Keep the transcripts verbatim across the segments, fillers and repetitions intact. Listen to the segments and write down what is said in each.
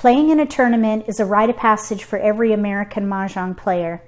Playing in a tournament is a rite of passage for every American Mahjong player.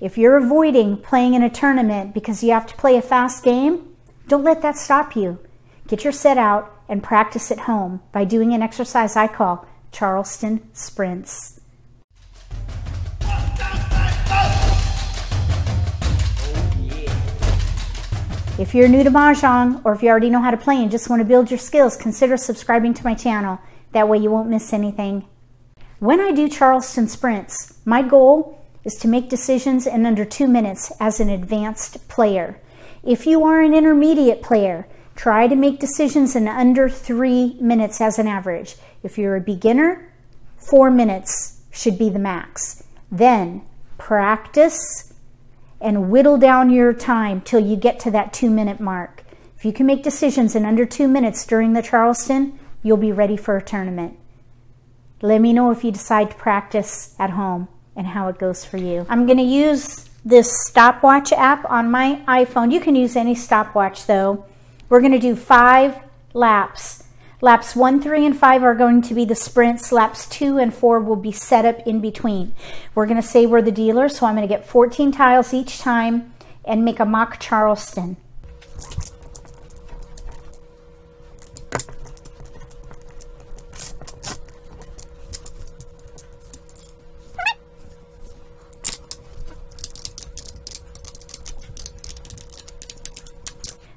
If you're avoiding playing in a tournament because you have to play a fast game, don't let that stop you. Get your set out and practice at home by doing an exercise I call Charleston Sprints. If you're new to Mahjong, or if you already know how to play and just want to build your skills, consider subscribing to my channel. That way you won't miss anything. When I do Charleston Sprints, my goal is to make decisions in under two minutes as an advanced player. If you are an intermediate player, try to make decisions in under three minutes as an average. If you're a beginner, four minutes should be the max. Then practice and whittle down your time till you get to that two minute mark. If you can make decisions in under two minutes during the Charleston, you'll be ready for a tournament. Let me know if you decide to practice at home and how it goes for you. I'm gonna use this stopwatch app on my iPhone. You can use any stopwatch though. We're gonna do five laps. Laps one, three, and five are going to be the sprints. Laps two and four will be set up in between. We're gonna say we're the dealer, so I'm gonna get fourteen tiles each time and make a mock Charleston.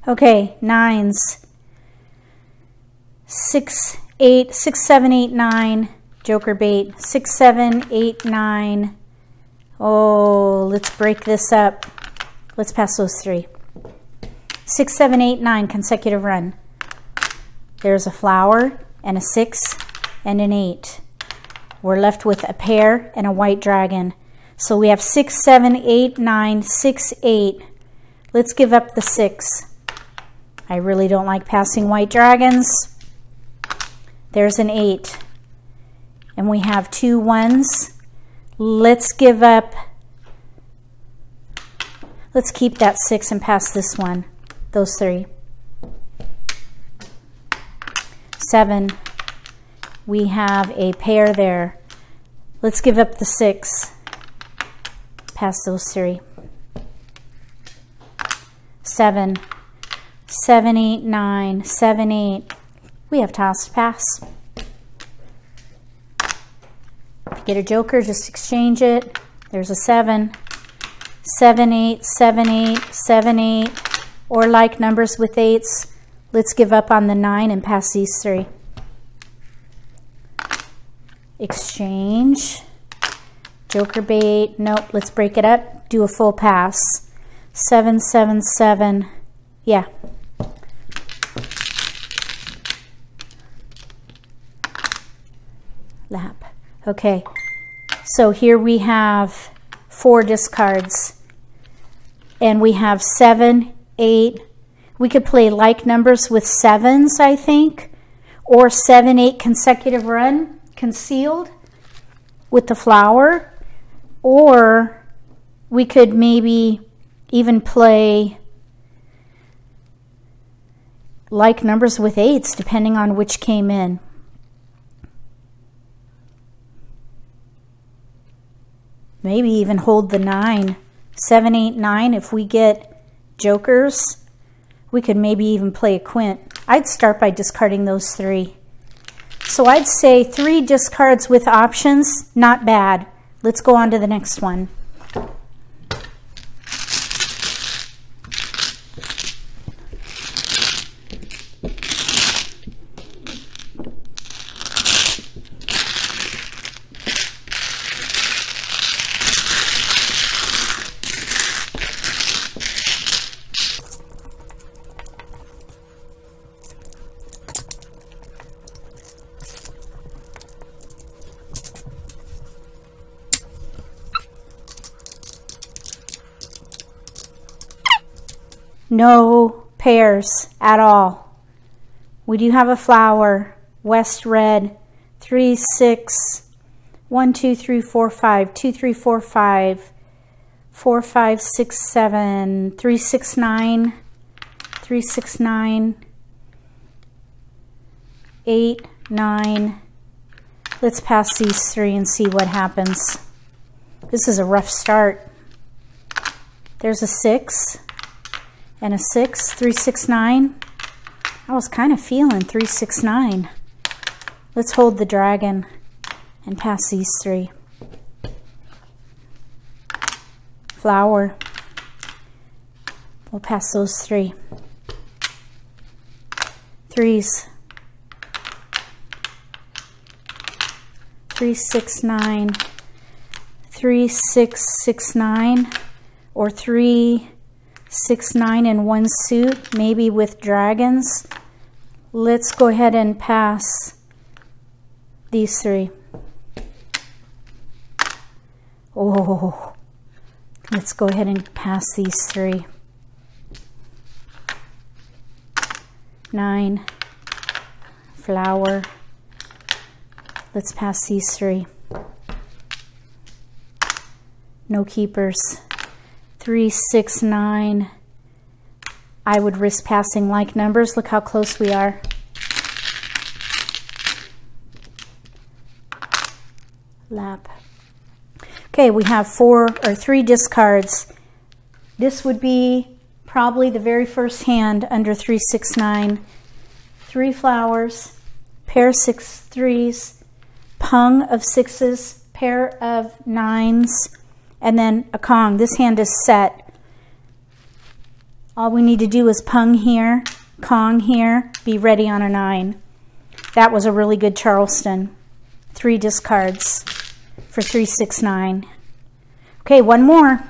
Okay, nines, six, eight, six, seven, eight, nine, joker bait, six, seven, eight, nine. Oh, let's break this up. Let's pass those three. Six, seven, eight, nine, consecutive run. There's a flower and a six and an eight. We're left with a pair and a white dragon. So we have six, seven, eight, nine, six, eight. Let's give up the six. I really don't like passing white dragons. There's an eight. And we have two ones. Let's give up. Let's keep that six and pass this one. Those three. Seven. We have a pair there. Let's give up the six. Pass those three. Seven. Seven, eight, nine, seven, eight. We have tiles to pass. If you get a joker, just exchange it. There's a seven. Seven, eight, seven, eight, seven, eight. Or like numbers with eights. Let's give up on the nine and pass these three. Exchange. Joker bait. Nope, let's break it up. Do a full pass. Seven, seven, seven. Yeah. Lap. Okay, so here we have four discards and we have seven, eight. We could play like numbers with sevens, I think, or seven, eight consecutive run concealed with the flower, or we could maybe even play like numbers with eights depending on which came in. Maybe even hold the nine. Seven, eight, nine. If we get jokers, we could maybe even play a quint. I'd start by discarding those three. So I'd say three discards with options, not bad. Let's go on to the next one. No pairs at all. We do have a flower, west red, three, six, one, two, three, four, five, two, three, four, five, four, five, six, seven, three, six, nine, three, six, nine, eight, nine, Let's pass these three and see what happens. This is a rough start. There's a six and a six, three, six, nine. I was kind of feeling three, six, nine. Let's hold the dragon and pass these three. Flower. We'll pass those three. Threes. Three, six, nine. Three, six, six, nine. Or three, six, nine in one suit, maybe with dragons. Let's go ahead and pass these three. Oh, let's go ahead and pass these three. Nine, flower. Let's pass these three. No keepers. Three, six, nine. I would risk passing like numbers. Look how close we are. Lap. Okay, we have four or three discards. This would be probably the very first hand under three, six, nine. Three flowers, pair six threes, pung of sixes, pair of nines, and then a Kong. This hand is set. All we need to do is pung here, Kong here, be ready on a nine. That was a really good Charleston. Three discards for three, six, nine. Okay, one more.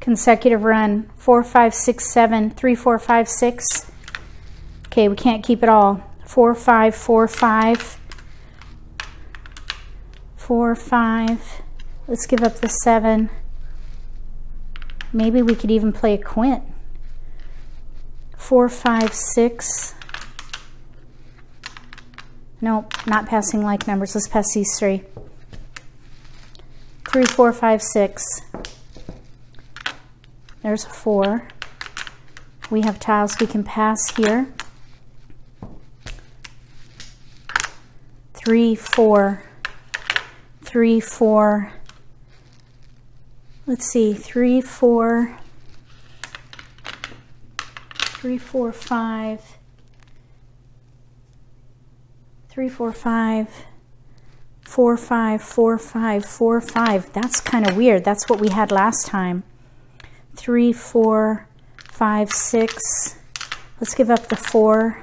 Consecutive run, four, five, six, seven, three, four, five, six. Okay, we can't keep it all. Four, five, four, five, four, five. Let's give up the seven. Maybe we could even play a quint. Four, five, six. Nope, not passing like numbers. Let's pass these three. Three, four, five, six. There's a four. We have tiles we can pass here. Three, four, three, four. Let's see, three, four, three, four, five, three, four, five, four, five, four, five, four, five. That's kind of weird. That's what we had last time. Three, four, five, six. Let's give up the four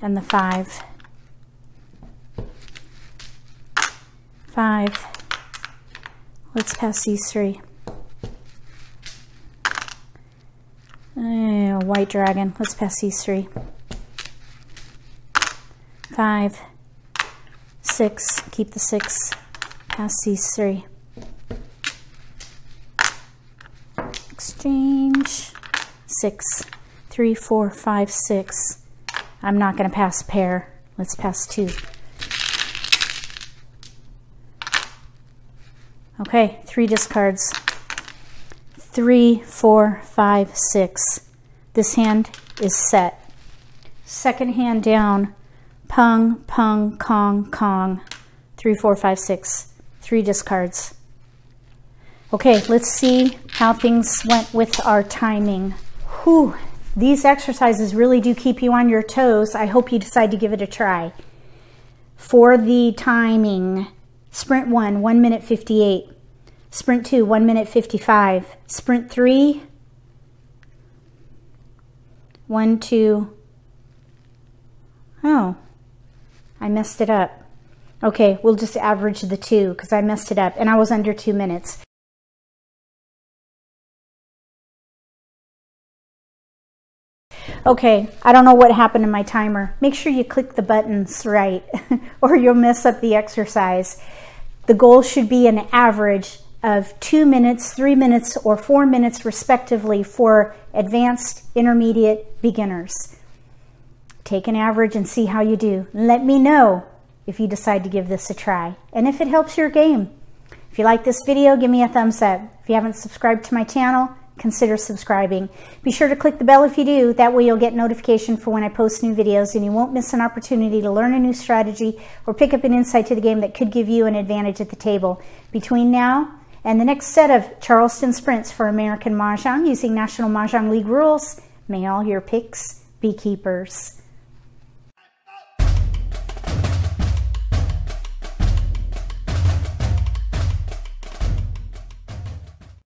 and the five. Five. Let's pass these three. Oh, white dragon. Let's pass these three. Five. Six. Keep the six. Pass these three. Exchange. Six, three, four, five, six. I'm not going to pass a pair. Let's pass two. Okay, three discards. Three, four, five, six. This hand is set. Second hand down. Pung, pung, Kong, Kong. Three, four, five, six. Three discards. Okay, let's see how things went with our timing. Whew, these exercises really do keep you on your toes. I hope you decide to give it a try. For the timing, sprint one, one minute fifty-eight. Sprint two, one minute fifty-five. Sprint three, one, two. Oh, I messed it up. Okay, we'll just average the two because I messed it up and I was under two minutes. Okay, I don't know what happened to my timer. Make sure you click the buttons right or you'll mess up the exercise. The goal should be an average of two minutes, three minutes, or four minutes respectively for advanced, intermediate, beginners. Take an average and see how you do. Let me know if you decide to give this a try and if it helps your game. If you like this video, give me a thumbs up. If you haven't subscribed to my channel, consider subscribing. Be sure to click the bell if you do. That way you'll get notification for when I post new videos and you won't miss an opportunity to learn a new strategy or pick up an insight to the game that could give you an advantage at the table. Between now and the next set of Charleston Sprints for American Mahjong using National Mah Jongg League rules, may all your picks be keepers.